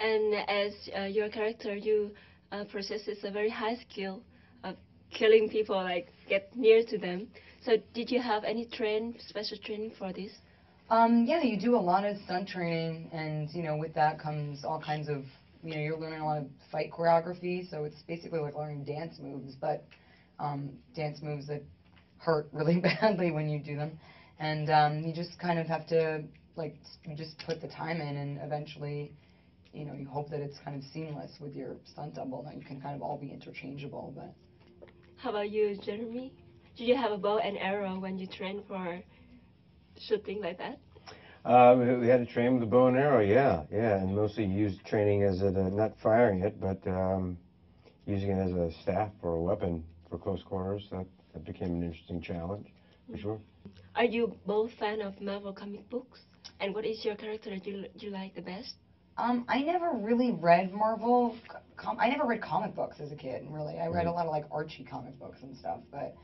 And as your character, you possesses a very high skill of killing people, like get near to them. So did you have any special training for this? Yeah, you do a lot of stunt training, and with that comes all kinds of, you're learning a lot of fight choreography, so it's basically like learning dance moves, but dance moves that hurt really badly when you do them. And you just kind of have to, you just put the time in, and eventually, you hope that it's kind of seamless with your stunt double, that you can kind of all be interchangeable. But how about you, Jeremy? Did you have a bow and arrow when you trained for shooting like that? We had to train with a bow and arrow, yeah, and mostly used training as a, not firing it, but using it as a staff or a weapon for close quarters. That became an interesting challenge, for sure. Are you both fan of Marvel comic books? And what is your character that you like the best? I never really read Marvel. I never read comic books as a kid, really. I read a lot of Archie comic books and stuff, but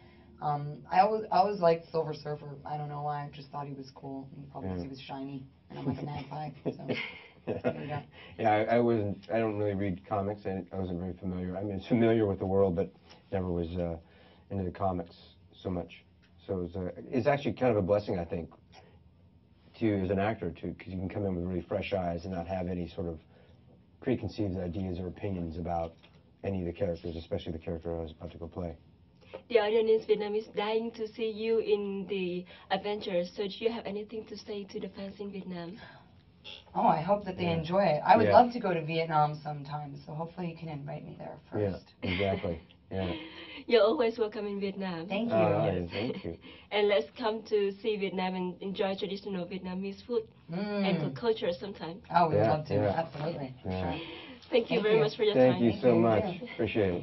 I always liked Silver Surfer. I don't know why. I just thought he was cool, and probably because he was shiny, and I'm like a magpie. So. Yeah, I wasn't. I don't really read comics, and I wasn't very familiar. I mean, familiar with the world, but never was into the comics so much. So it's actually kind of a blessing, I think, as an actor, because you can come in with really fresh eyes and not have any sort of preconceived ideas or opinions about any of the characters, especially the character I was about to go play. The audience in Vietnam is dying to see you in the adventures, so do you have anything to say to the fans in Vietnam? Oh, I hope that they enjoy it. I would love to go to Vietnam sometime, so hopefully you can invite me there first. Yeah, exactly. Yeah. You're always welcome in Vietnam. Thank you. Yes. Thank you. And let's come to see Vietnam and enjoy traditional Vietnamese food and culture sometime. Oh, we'd love to. Absolutely. Yeah. Sure. Thank you very much for your time. Thank you so much. Appreciate it.